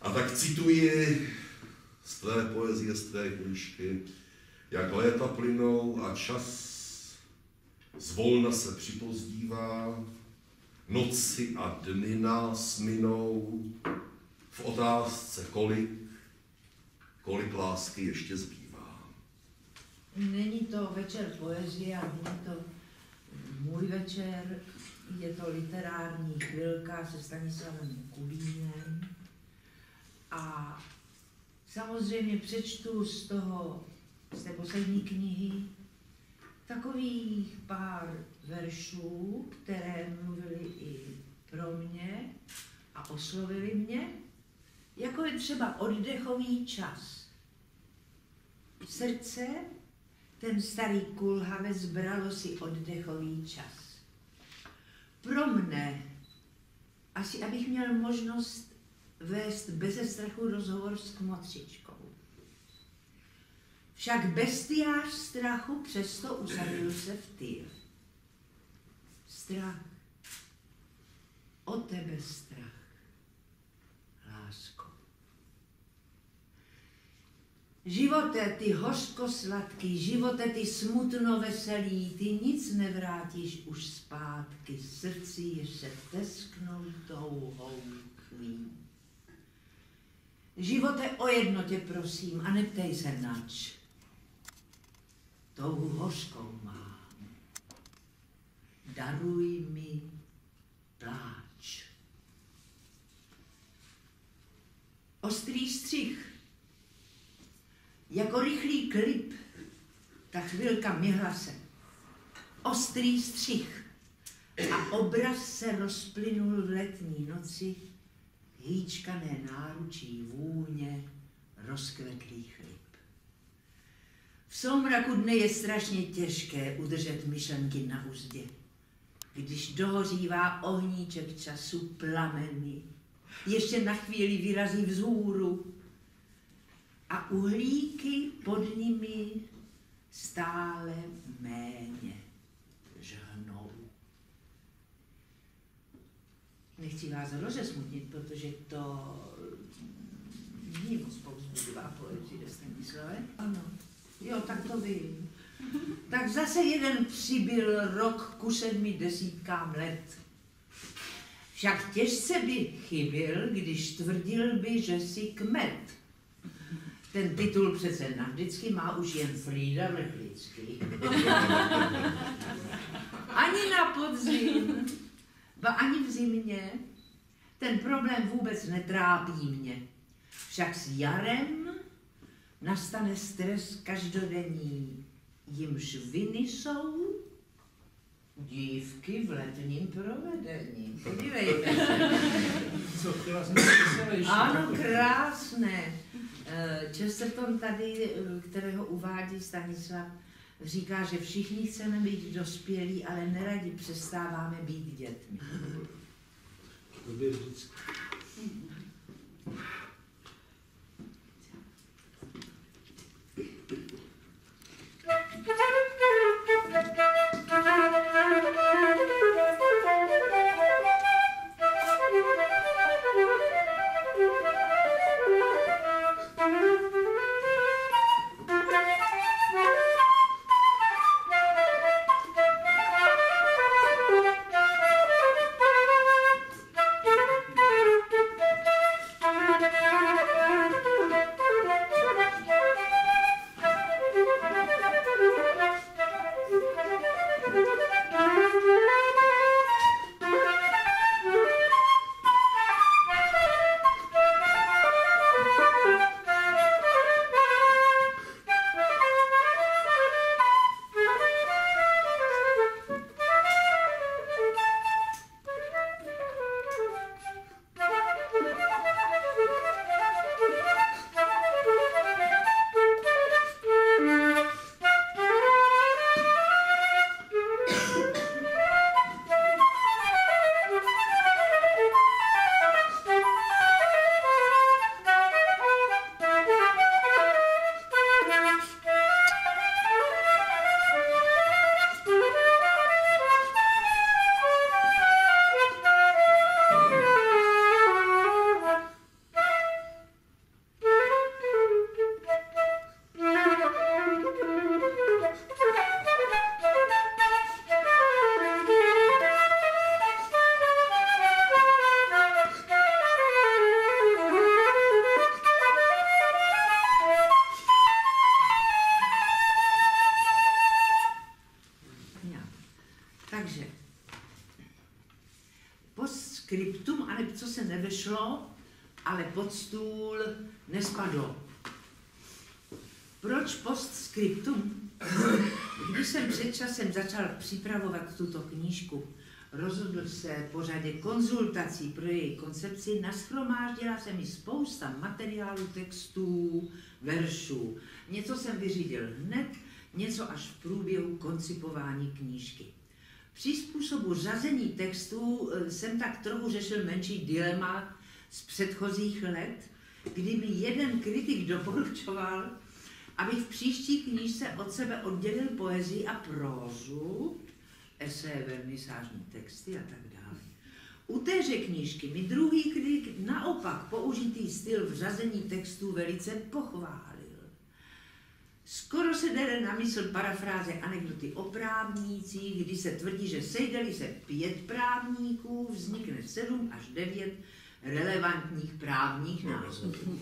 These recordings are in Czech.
A tak cituji z té poezie, z té knížky, jak léta plynou a čas zvolna se připozdívá, noci a dny nás minou, v otázce kolik lásky ještě zbývá. Není to večer poezie, není to můj večer, je to literární chvilka se Stanislavem Kubínem. A samozřejmě přečtu z té poslední knihy takových pár veršů, které mluvily i pro mě a oslovily mě, jako je třeba oddechový čas. Srdce, ten starý kulhavec, bralo si oddechový čas. Pro mne, asi abych měl možnost vést beze strachu rozhovor s kmotřičkou. Však bestiář strachu přesto usadil se v týr. Strach, o tebe strach, lásko. Živote, ty hořko-sladký, živote, ty smutno-veselý, ty nic nevrátíš už zpátky, srdci již se tesknou touhou chví. Živote, o jednotě prosím a neptej se nač. Touhu hořkou mám, daruj mi pláč. Ostrý střih, jako rychlý klip, ta chvilka myhla se. Ostrý střih a obraz se rozplynul v letní noci, hýčkané náručí vůně rozkvetlých lip. V soumraku dne je strašně těžké udržet myšlenky na uzdě, když dohořívá ohníček času plameny, ještě na chvíli vyrazí vzhůru a uhlíky pod nimi stále méně žhnou. Nechci vás rozesmutnit, protože to není moc povzbudivá poezie, Stanislave. Ano. Jo, tak to vím. Tak zase jeden přibyl rok ku 70 let. Však těžce by chybil, když tvrdil by, že jsi kmet. Ten titul přece navždycky má už jen Frida Vrchlický. Ani na podzim, ba ani v zimě, ten problém vůbec netrápí mě. Však s jarem nastane stres každodenní, jimž viny jsou dívky v letním provedení. Podívejte se. Co krásné. Ano, krásné. Chesterton tady, kterého uvádí Stanislav, říká, že všichni chceme být dospělí, ale neradi přestáváme být dětmi. To by vždycky. Takže postscriptum, ale co se nevešlo, ale pod stůl nespadlo. Proč postscriptum? Když jsem před časem začal připravovat tuto knížku, rozhodl se po řadě konzultací pro její koncepci, nashromáždila se mi spousta materiálů, textů, veršů. Něco jsem vyřídil hned, něco až v průběhu koncipování knížky. Při způsobu řazení textů jsem tak trochu řešil menší dilema z předchozích let, kdy mi jeden kritik doporučoval, abych v příští knížce od sebe oddělil poezii a prózu, eseje, vernisážní texty a tak dále. U téže knížky mi druhý kritik naopak použitý styl v řazení textů velice pochválil. Skoro se jde na mysl parafráze anekdoty o právnících, kdy se tvrdí, že sejdeli se 5 právníků, vznikne 7 až 9 relevantních právních názorů.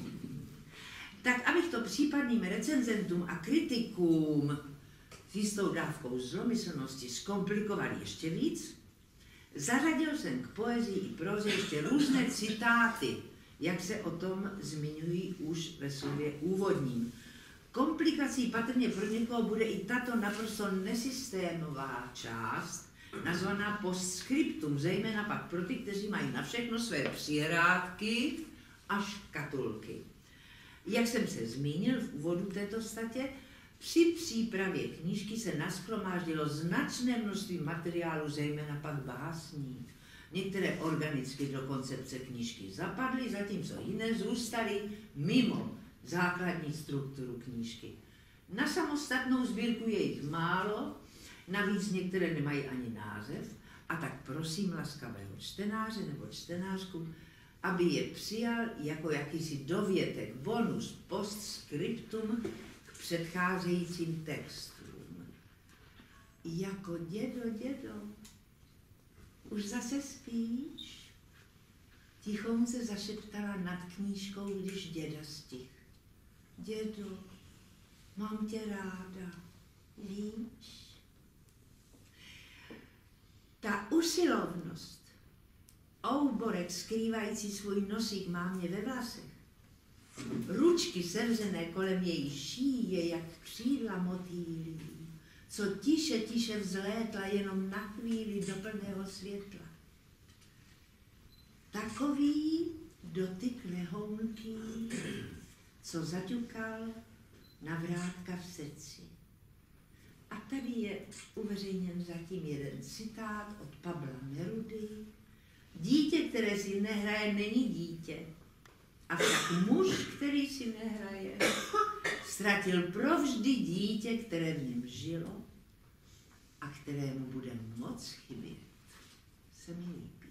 Tak abych to případným recenzentům a kritikům s jistou dávkou zlomyslnosti zkomplikoval ještě víc, zařadil jsem k poezii i proze ještě různé citáty, jak se o tom zmiňují už ve slově úvodním. Komplikací patrně pro někoho bude i tato naprosto nesystémová část, nazvaná postscriptum, zejména pak pro ty, kteří mají na všechno své přirádky a škatulky. Jak jsem se zmínil v úvodu této statě, při přípravě knížky se nashromáždilo značné množství materiálu, zejména pak básní. Některé organicky do koncepce knížky zapadly, zatímco jiné zůstaly mimo základní strukturu knížky. Na samostatnou sbírku je jich málo, navíc některé nemají ani název, a tak prosím laskavého čtenáře nebo čtenářku, aby je přijal jako jakýsi dovětek, bonus, postscriptum k předcházejícím textům. Jako dědo, už zase spíš? Tichou se zašeptala nad knížkou, když děda stih. Dědo, mám tě ráda, víš? Ta usilovnost, ouborek skrývající svůj nosík mámě ve vlasech, ručky sevřené kolem její šíje, jak křídla motýlí, co tiše vzlétla jenom na chvíli do plného světla. Takový dotyk lehounký, co zaťukal na vrátka v srdci. A tady je uveřejněn zatím jeden citát od Pabla Nerudy. Dítě, které si nehraje, není dítě. Avšak muž, který si nehraje, ztratil provždy dítě, které v něm žilo a kterému bude moc chybět. Se mi líbí.